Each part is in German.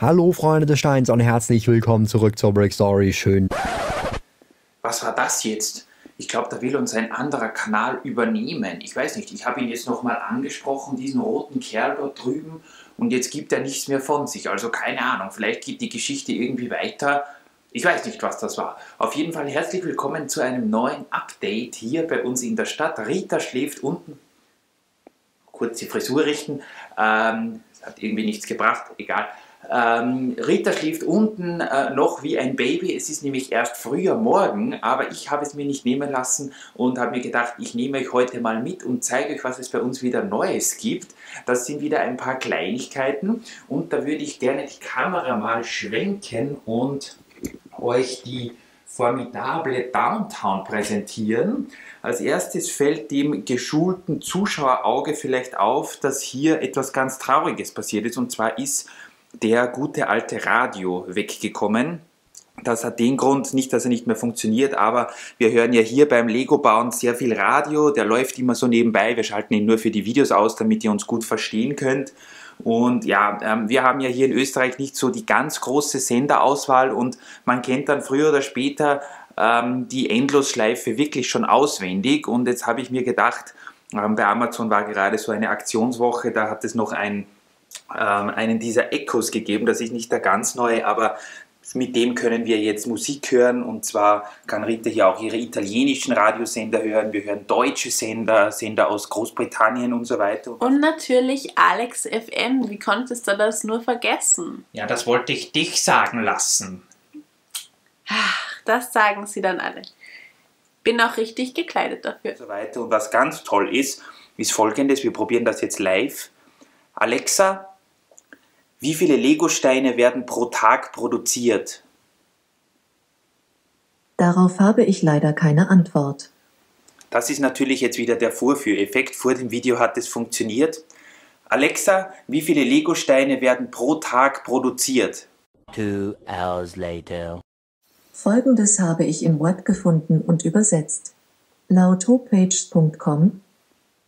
Hallo Freunde des Steins und herzlich willkommen zurück zur Brick Story. Schön. Was war das jetzt? Ich glaube, da will uns ein anderer Kanal übernehmen. Ich weiß nicht, ich habe ihn jetzt nochmal angesprochen, diesen roten Kerl dort drüben. Und jetzt gibt er nichts mehr von sich. Also keine Ahnung, vielleicht geht die Geschichte irgendwie weiter. Ich weiß nicht, was das war. Auf jeden Fall herzlich willkommen zu einem neuen Update hier bei uns in der Stadt. Rita schläft unten. Kurz die Frisur richten. Das hat irgendwie nichts gebracht, egal. Rita schläft unten noch wie ein Baby, es ist nämlich erst früher Morgen, aber ich habe es mir nicht nehmen lassen und habe mir gedacht, ich nehme euch heute mal mit und zeige euch, was es bei uns wieder Neues gibt. Das sind wieder ein paar Kleinigkeiten und da würde ich gerne die Kamera mal schwenken und euch die formidable Downtown präsentieren. Als erstes fällt dem geschulten Zuschauerauge vielleicht auf, dass hier etwas ganz Trauriges passiert ist, und zwar ist der gute alte Radio weggekommen. Das hat den Grund, nicht, dass er nicht mehr funktioniert, aber wir hören ja hier beim Lego-Bauen sehr viel Radio, der läuft immer so nebenbei, wir schalten ihn nur für die Videos aus, damit ihr uns gut verstehen könnt. Und ja, wir haben ja hier in Österreich nicht so die ganz große Senderauswahl und man kennt dann früher oder später die Endlosschleife wirklich schon auswendig. Und jetzt habe ich mir gedacht, bei Amazon war gerade so eine Aktionswoche, da hat es noch einen dieser Echos gegeben, das ist nicht der ganz neue, aber mit dem können wir jetzt Musik hören, und zwar kann Rita hier auch ihre italienischen Radiosender hören, wir hören deutsche Sender, Sender aus Großbritannien und so weiter. Und natürlich Alex FM, wie konntest du das nur vergessen? Ja, das wollte ich dich sagen lassen. Ach, das sagen sie dann alle. Bin auch richtig gekleidet dafür. Und so weiter. Und was ganz toll ist, ist Folgendes, wir probieren das jetzt live. Alexa, wie viele Lego-Steine werden pro Tag produziert? Darauf habe ich leider keine Antwort. Das ist natürlich jetzt wieder der Vorführeffekt. Vor dem Video hat es funktioniert. Alexa, wie viele Lego-Steine werden pro Tag produziert? 2 hours later. Folgendes habe ich im Web gefunden und übersetzt. Laut homepages.com: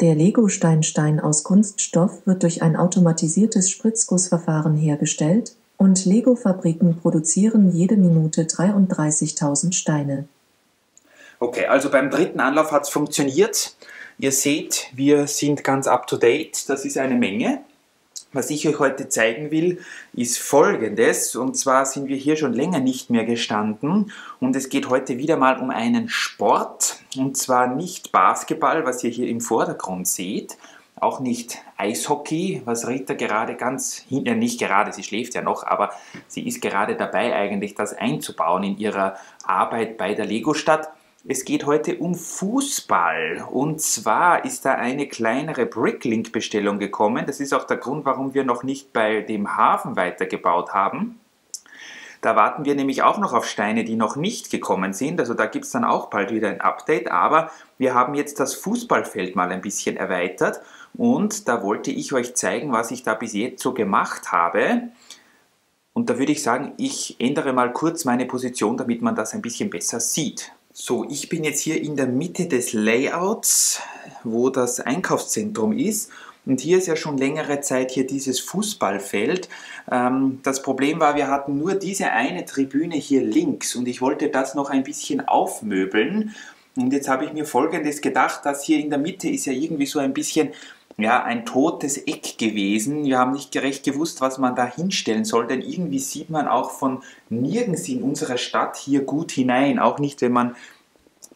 Der Lego-Steinstein aus Kunststoff wird durch ein automatisiertes Spritzgussverfahren hergestellt und Lego-Fabriken produzieren jede Minute 33.000 Steine. Okay, also beim dritten Anlauf hat es funktioniert. Ihr seht, wir sind ganz up-to-date. Das ist eine Menge. Was ich euch heute zeigen will, ist Folgendes. Und zwar sind wir hier schon länger nicht mehr gestanden. Und es geht heute wieder mal um einen Sport. Und zwar nicht Basketball, was ihr hier im Vordergrund seht, auch nicht Eishockey, was Rita gerade ganz hinten, nicht gerade, sie schläft ja noch, aber sie ist gerade dabei eigentlich das einzubauen in ihrer Arbeit bei der Lego-Stadt. Es geht heute um Fußball, und zwar ist da eine kleinere BrickLink-Bestellung gekommen. Das ist auch der Grund, warum wir noch nicht bei dem Hafen weitergebaut haben. Da warten wir nämlich auch noch auf Steine, die noch nicht gekommen sind. Also da gibt es dann auch bald wieder ein Update. Aber wir haben jetzt das Fußballfeld mal ein bisschen erweitert. Und da wollte ich euch zeigen, was ich da bis jetzt so gemacht habe. Und da würde ich sagen, ich ändere mal kurz meine Position, damit man das ein bisschen besser sieht. So, ich bin jetzt hier in der Mitte des Layouts, wo das Einkaufszentrum ist. Und hier ist ja schon längere Zeit hier dieses Fußballfeld. Das Problem war, wir hatten nur diese eine Tribüne hier links und ich wollte das noch ein bisschen aufmöbeln. Und jetzt habe ich mir Folgendes gedacht, dass hier in der Mitte ist ja irgendwie so ein bisschen, ja, ein totes Eck gewesen. Wir haben nicht recht gewusst, was man da hinstellen soll, denn irgendwie sieht man auch von nirgends in unserer Stadt hier gut hinein. Auch nicht, wenn man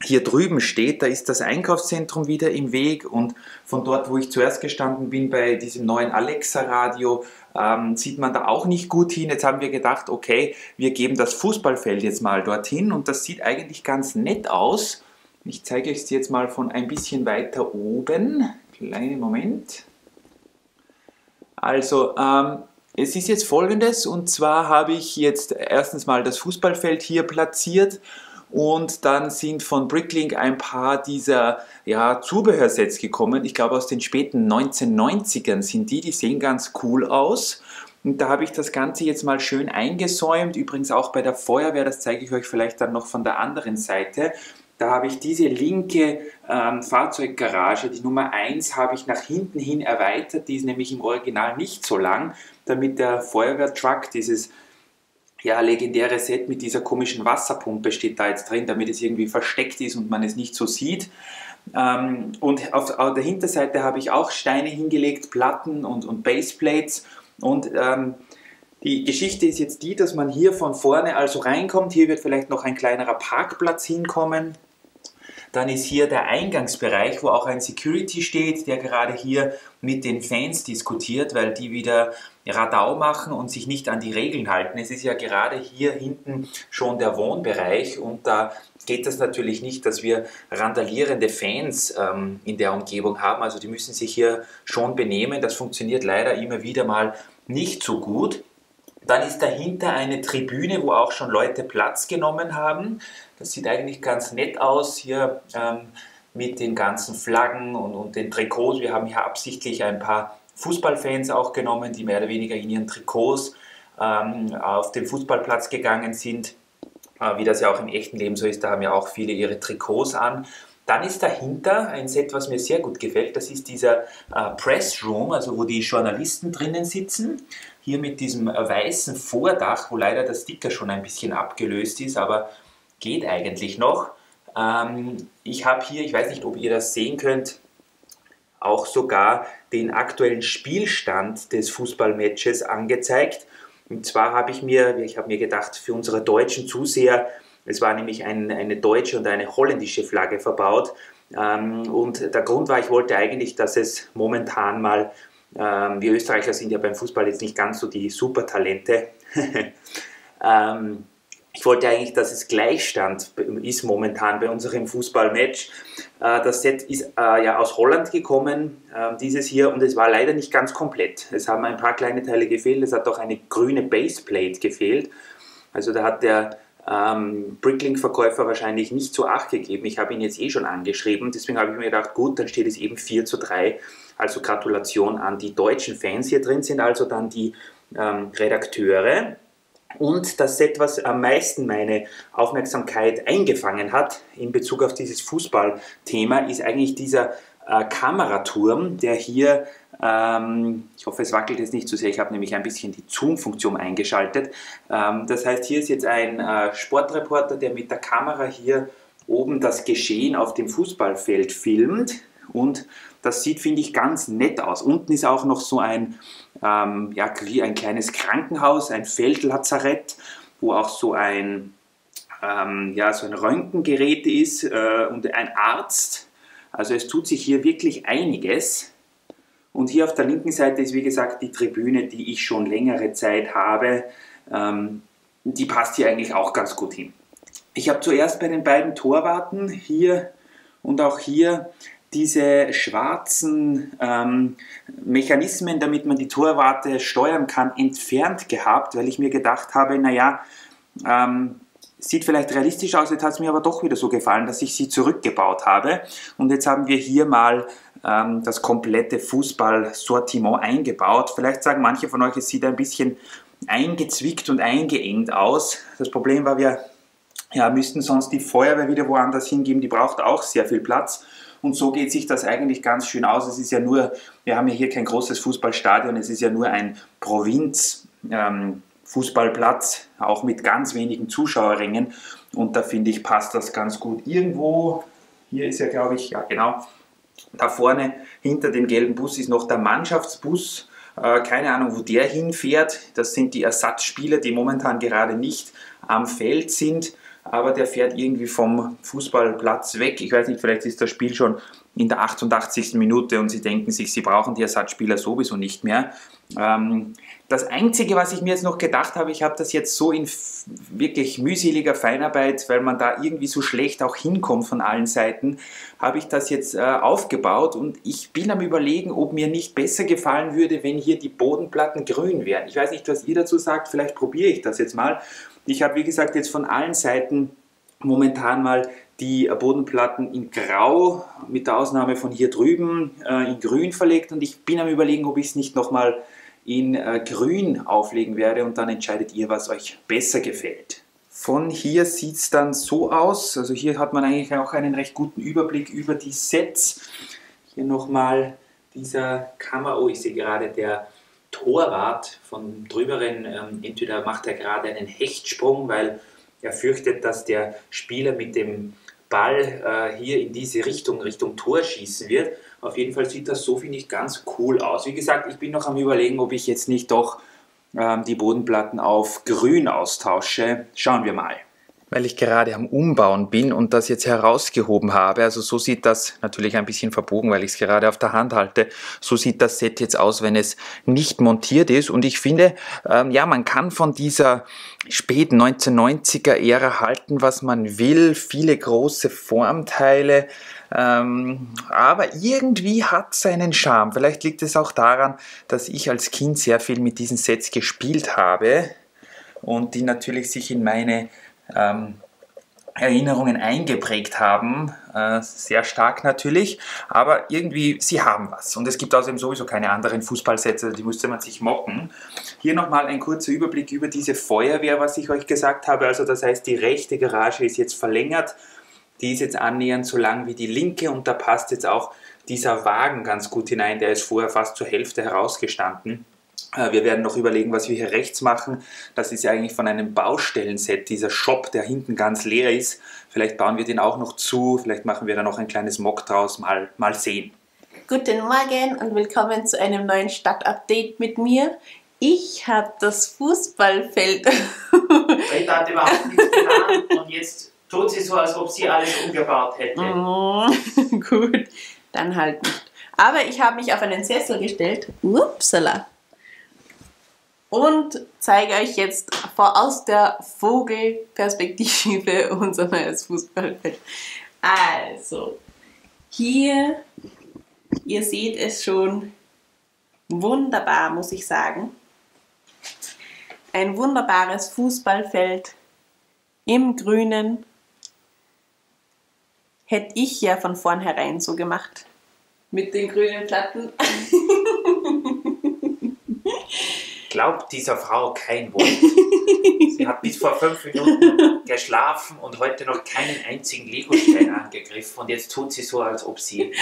hier drüben steht, da ist das Einkaufszentrum wieder im Weg, und von dort, wo ich zuerst gestanden bin, bei diesem neuen Alexa-Radio, sieht man da auch nicht gut hin. Jetzt haben wir gedacht, okay, wir geben das Fußballfeld jetzt mal dorthin, und das sieht eigentlich ganz nett aus. Ich zeige euch es jetzt mal von ein bisschen weiter oben. Kleinen Moment. Also, es ist jetzt Folgendes, und zwar habe ich jetzt erstens mal das Fußballfeld hier platziert. Und dann sind von BrickLink ein paar dieser, ja, Zubehörsets gekommen. Ich glaube, aus den späten 1990ern sind die sehen ganz cool aus. Und da habe ich das Ganze jetzt mal schön eingesäumt. Übrigens auch bei der Feuerwehr, das zeige ich euch vielleicht dann noch von der anderen Seite. Da habe ich diese linke Fahrzeuggarage, die Nummer 1, habe ich nach hinten hin erweitert. Die ist nämlich im Original nicht so lang, damit der Feuerwehrtruck, dieses ja, legendäre Set mit dieser komischen Wasserpumpe steht da jetzt drin, damit es irgendwie versteckt ist und man es nicht so sieht. Und auf der Hinterseite habe ich auch Steine hingelegt, Platten und Baseplates. Und die Geschichte ist jetzt die, dass man hier von vorne also reinkommt. Hier wird vielleicht noch ein kleinerer Parkplatz hinkommen. Dann ist hier der Eingangsbereich, wo auch ein Security steht, der gerade hier mit den Fans diskutiert, weil die wieder Radau machen und sich nicht an die Regeln halten. Es ist ja gerade hier hinten schon der Wohnbereich und da geht das natürlich nicht, dass wir randalierende Fans in der Umgebung haben. Also die müssen sich hier schon benehmen. Das funktioniert leider immer wieder mal nicht so gut. Dann ist dahinter eine Tribüne, wo auch schon Leute Platz genommen haben. Das sieht eigentlich ganz nett aus hier mit den ganzen Flaggen und den Trikots. Wir haben hier absichtlich ein paar Fußballfans auch genommen, die mehr oder weniger in ihren Trikots auf den Fußballplatz gegangen sind. Wie das ja auch im echten Leben so ist, da haben ja auch viele ihre Trikots an. Dann ist dahinter ein Set, was mir sehr gut gefällt. Das ist dieser Press Room, also wo die Journalisten drinnen sitzen. Hier mit diesem weißen Vordach, wo leider der Sticker schon ein bisschen abgelöst ist, aber geht eigentlich noch. Ich habe hier, ich weiß nicht, ob ihr das sehen könnt, auch sogar den aktuellen Spielstand des Fußballmatches angezeigt. Und zwar habe ich habe mir gedacht, für unsere deutschen Zuseher, es war nämlich eine deutsche und eine holländische Flagge verbaut. Und der Grund war, ich wollte eigentlich, dass es momentan mal, wir Österreicher sind ja beim Fußball jetzt nicht ganz so die Supertalente, ich wollte eigentlich, dass es Gleichstand ist momentan bei unserem Fußballmatch. Das Set ist ja aus Holland gekommen, dieses hier, und es war leider nicht ganz komplett. Es haben ein paar kleine Teile gefehlt, es hat auch eine grüne Baseplate gefehlt. Also da hat der BrickLink-Verkäufer wahrscheinlich nicht so acht gegeben. Ich habe ihn jetzt eh schon angeschrieben, deswegen habe ich mir gedacht, gut, dann steht es eben 4:3. Also Gratulation an die deutschen Fans. Hier drin sind also dann die Redakteure. Und das Set, was am meisten meine Aufmerksamkeit eingefangen hat in Bezug auf dieses Fußballthema, ist eigentlich dieser Kameraturm, der hier, ich hoffe, es wackelt jetzt nicht so sehr, ich habe nämlich ein bisschen die Zoom-Funktion eingeschaltet. Das heißt, hier ist jetzt ein Sportreporter, der mit der Kamera hier oben das Geschehen auf dem Fußballfeld filmt. Und das sieht, finde ich, ganz nett aus. Unten ist auch noch so ein kleines Krankenhaus, ein Feldlazarett, wo auch so ein Röntgengerät ist und ein Arzt. Also es tut sich hier wirklich einiges. Und hier auf der linken Seite ist, wie gesagt, die Tribüne, die ich schon längere Zeit habe. Die passt hier eigentlich auch ganz gut hin. Ich habe zuerst bei den beiden Torwarten hier und auch hier diese schwarzen Mechanismen, damit man die Torwarte steuern kann, entfernt gehabt, weil ich mir gedacht habe, naja, sieht vielleicht realistisch aus, jetzt hat es mir aber doch wieder so gefallen, dass ich sie zurückgebaut habe. Und jetzt haben wir hier mal das komplette Fußballsortiment eingebaut. Vielleicht sagen manche von euch, es sieht ein bisschen eingezwickt und eingeengt aus. Das Problem war, wir müssten sonst die Feuerwehr wieder woanders hingeben, die braucht auch sehr viel Platz. Und so geht sich das eigentlich ganz schön aus. Es ist ja nur, wir haben ja hier kein großes Fußballstadion, es ist ja nur ein Provinz-Fußballplatz, auch mit ganz wenigen Zuschauerrängen. Und da finde ich, passt das ganz gut. Irgendwo, hier ist ja, glaube ich, ja genau, da vorne hinter dem gelben Bus ist noch der Mannschaftsbus. Keine Ahnung, wo der hinfährt. Das sind die Ersatzspieler, die momentan gerade nicht am Feld sind. Aber der fährt irgendwie vom Fußballplatz weg. Ich weiß nicht, vielleicht ist das Spiel schon in der 88. Minute und sie denken sich, sie brauchen die Ersatzspieler sowieso nicht mehr. Das Einzige, was ich mir jetzt noch gedacht habe, ich habe das jetzt so in wirklich mühseliger Feinarbeit, weil man da irgendwie so schlecht auch hinkommt von allen Seiten, habe ich das jetzt aufgebaut und ich bin am Überlegen, ob mir nicht besser gefallen würde, wenn hier die Bodenplatten grün wären. Ich weiß nicht, was ihr dazu sagt, vielleicht probiere ich das jetzt mal. Ich habe, wie gesagt, jetzt von allen Seiten momentan mal die Bodenplatten in Grau, mit der Ausnahme von hier drüben, in Grün verlegt und ich bin am Überlegen, ob ich es nicht nochmal in Grün auflegen werde und dann entscheidet ihr, was euch besser gefällt. Von hier sieht es dann so aus. Also hier hat man eigentlich auch einen recht guten Überblick über die Sets. Hier nochmal dieser Kamera. Oh, ich sehe gerade, der Torwart von drüberen, entweder macht er gerade einen Hechtsprung, weil er fürchtet, dass der Spieler mit dem Ball hier in diese Richtung, Richtung Tor schießen wird. Auf jeden Fall sieht das so, finde ich, ganz cool aus. Wie gesagt, ich bin noch am Überlegen, ob ich jetzt nicht doch die Bodenplatten auf grün austausche. Schauen wir mal. Weil ich gerade am Umbauen bin und das jetzt herausgehoben habe, also so sieht das natürlich ein bisschen verbogen, weil ich es gerade auf der Hand halte, so sieht das Set jetzt aus, wenn es nicht montiert ist. Und ich finde, ja, man kann von dieser späten 1990er-Ära halten, was man will, viele große Formteile, aber irgendwie hat es einen Charme. Vielleicht liegt es auch daran, dass ich als Kind sehr viel mit diesen Sets gespielt habe und die natürlich sich in meine Erinnerungen eingeprägt haben, sehr stark natürlich, aber irgendwie, sie haben was. Und es gibt außerdem sowieso keine anderen Fußballsätze, die müsste man sich mocken. Hier nochmal ein kurzer Überblick über diese Feuerwehr, was ich euch gesagt habe. Also das heißt, die rechte Garage ist jetzt verlängert, die ist jetzt annähernd so lang wie die linke und da passt jetzt auch dieser Wagen ganz gut hinein, der ist vorher fast zur Hälfte herausgestanden. Wir werden noch überlegen, was wir hier rechts machen. Das ist ja eigentlich von einem Baustellenset, dieser Shop, der hinten ganz leer ist. Vielleicht bauen wir den auch noch zu, vielleicht machen wir da noch ein kleines MOC draus, mal sehen. Guten Morgen und willkommen zu einem neuen Stadtupdate mit mir. Ich habe das Fußballfeld... Ich hatte überhaupt nichts getan und jetzt tut sie so, als ob sie alles umgebaut hätte. Oh, gut, dann halt nicht. Aber ich habe mich auf einen Sessel gestellt. Upsala. Und zeige euch jetzt aus der Vogelperspektive unser neues Fußballfeld. Also, hier, ihr seht es schon, wunderbar, muss ich sagen. Ein wunderbares Fußballfeld im Grünen. Hätte ich ja von vornherein so gemacht. Mit den grünen Platten. Glaubt dieser Frau kein Wort. Sie hat bis vor 5 Minuten geschlafen und heute noch keinen einzigen Legostein angegriffen und jetzt tut sie so, als ob sie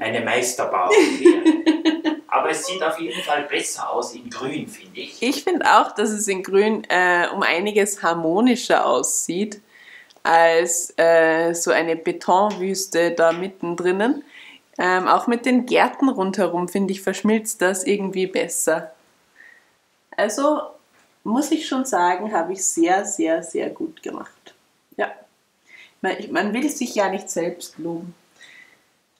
eine Meisterbauer wäre. Aber es sieht auf jeden Fall besser aus in grün, finde ich. Ich finde auch, dass es in grün um einiges harmonischer aussieht als so eine Betonwüste da mittendrin. Auch mit den Gärten rundherum, finde ich, verschmilzt das irgendwie besser. Also muss ich schon sagen, habe ich sehr, sehr, sehr gut gemacht. Ja, man will sich ja nicht selbst loben,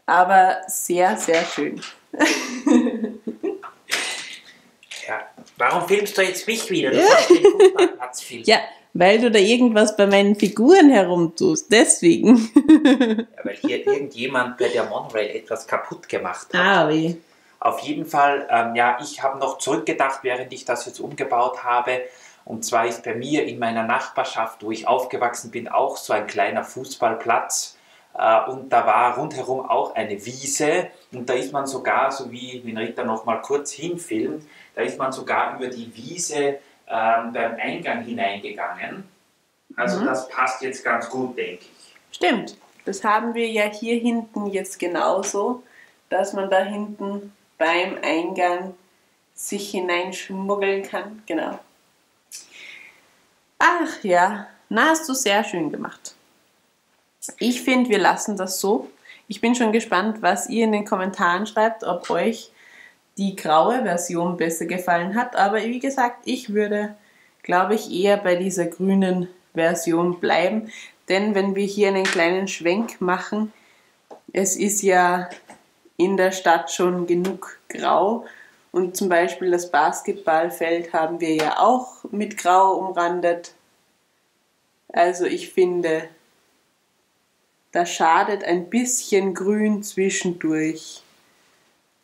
aber sehr, sehr schön. Ja, warum filmst du jetzt mich wieder? Du hast den Fußballplatz filmen. Ja, weil du da irgendwas bei meinen Figuren herumtust, deswegen. Ja, weil hier irgendjemand bei der Monorail etwas kaputt gemacht hat. Ah, weh. Auf jeden Fall, ja, ich habe noch zurückgedacht, während ich das jetzt umgebaut habe. Und zwar ist bei mir in meiner Nachbarschaft, wo ich aufgewachsen bin, auch so ein kleiner Fußballplatz. Und da war rundherum auch eine Wiese. Und da ist man sogar, so wie wenn Rita noch mal kurz hinfilmt, da ist man sogar über die Wiese beim Eingang hineingegangen. Also das passt jetzt ganz gut, denke ich. Stimmt, das haben wir ja hier hinten jetzt genauso, dass man da hinten... beim Eingang sich hineinschmuggeln kann, genau. Ach ja, na, hast du sehr schön gemacht. Ich finde, wir lassen das so. Ich bin schon gespannt, was ihr in den Kommentaren schreibt, ob euch die graue Version besser gefallen hat. Aber wie gesagt, ich würde, glaube ich, eher bei dieser grünen Version bleiben. Denn wenn wir hier einen kleinen Schwenk machen, es ist ja... in der Stadt schon genug grau und zum Beispiel das Basketballfeld haben wir ja auch mit grau umrandet. Also ich finde, da schadet ein bisschen grün zwischendurch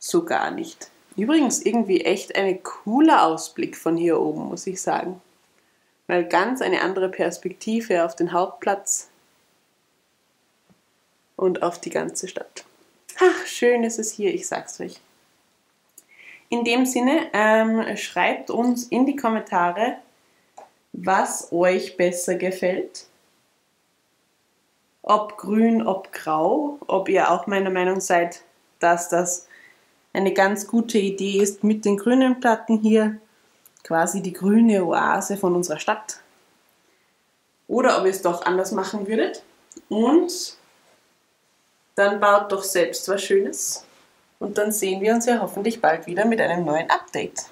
so gar nicht. Übrigens irgendwie echt ein cooler Ausblick von hier oben, muss ich sagen. Weil ganz eine andere Perspektive auf den Hauptplatz und auf die ganze Stadt. Ach, schön ist es hier, ich sag's euch. In dem Sinne, schreibt uns in die Kommentare, was euch besser gefällt. Ob grün, ob grau, ob ihr auch meiner Meinung seid, dass das eine ganz gute Idee ist mit den grünen Platten hier, quasi die grüne Oase von unserer Stadt. Oder ob ihr es doch anders machen würdet. Und dann baut doch selbst was Schönes. Und dann sehen wir uns ja hoffentlich bald wieder mit einem neuen Update.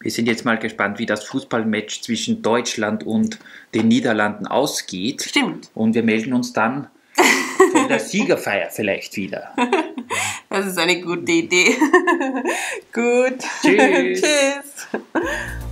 Wir sind jetzt mal gespannt, wie das Fußballmatch zwischen Deutschland und den Niederlanden ausgeht. Stimmt. Und wir melden uns dann von der Siegerfeier vielleicht wieder. Das ist eine gute Idee. Gut. Tschüss. Tschüss.